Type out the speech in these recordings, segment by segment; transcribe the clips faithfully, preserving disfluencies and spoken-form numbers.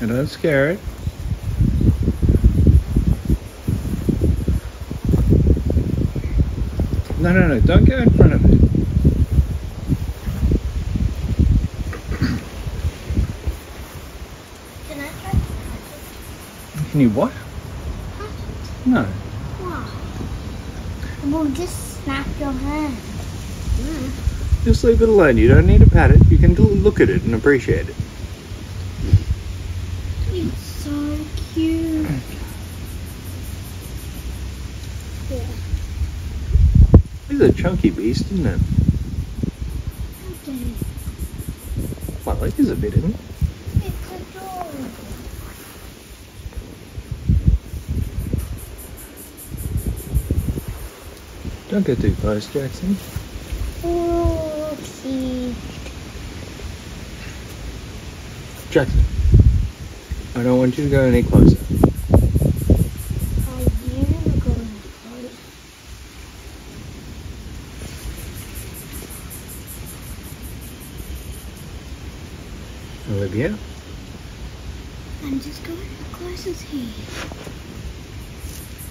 And don't scare it. No, no, no, don't go in front of it. Can I try to touch it? Can you what? Touch it? No. Why? It will just snap your hand. Mm. Just leave it alone. You don't need to pat it. You can look at it and appreciate it. It's so cute. Yeah. He's a chunky beast, isn't it? Okay. Well, like he's a bit, isn't it? It's a dog. Don't get too close, Jackson. Oh, cute. Jackson, I don't want you to go any closer. Olivia? I'm just going as close as he is.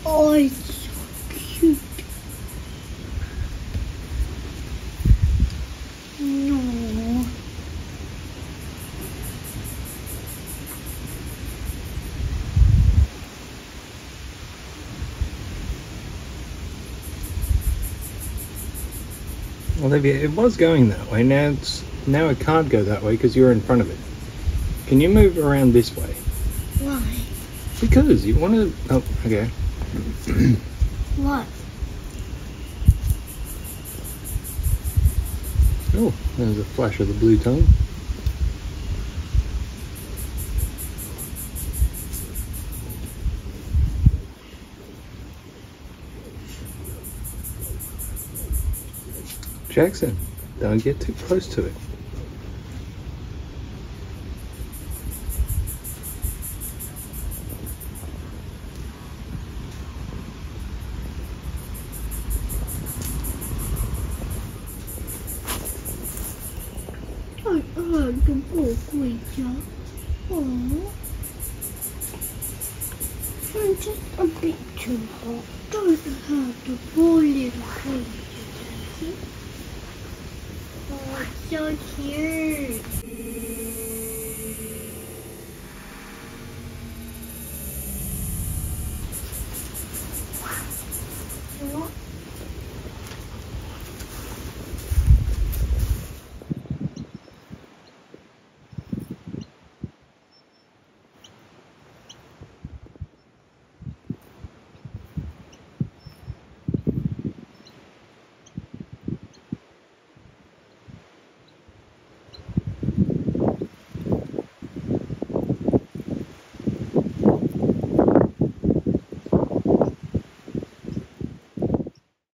Oh, it's so cute. No. Olivia, it was going that way. Now it's now it can't go that way because you're in front of it. Can you move around this way? Why? Because you want to... Oh, okay. What? Oh, there's a flash of the blue tongue. Jackson, don't get too close to it. Oh, good job. Oh, I'm just a bit too hot. Don't hurt the poor little creature. Oh, it's so cute.